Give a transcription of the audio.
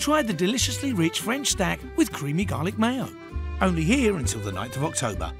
try the deliciously rich French stack with creamy garlic mayo. Only here until the 9th of October.